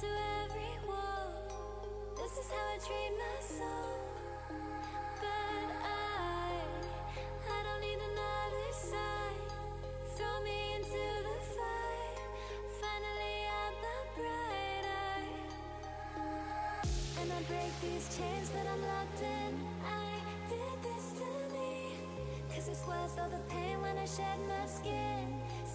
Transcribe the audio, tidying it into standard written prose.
to every wall. This is how I treat my soul. But I don't need another side. Throw me into the fire. Finally I'm not brighter. And I break these chains that I'm locked in. I did this to me, 'cause it's worth all the pain when I shed my skin.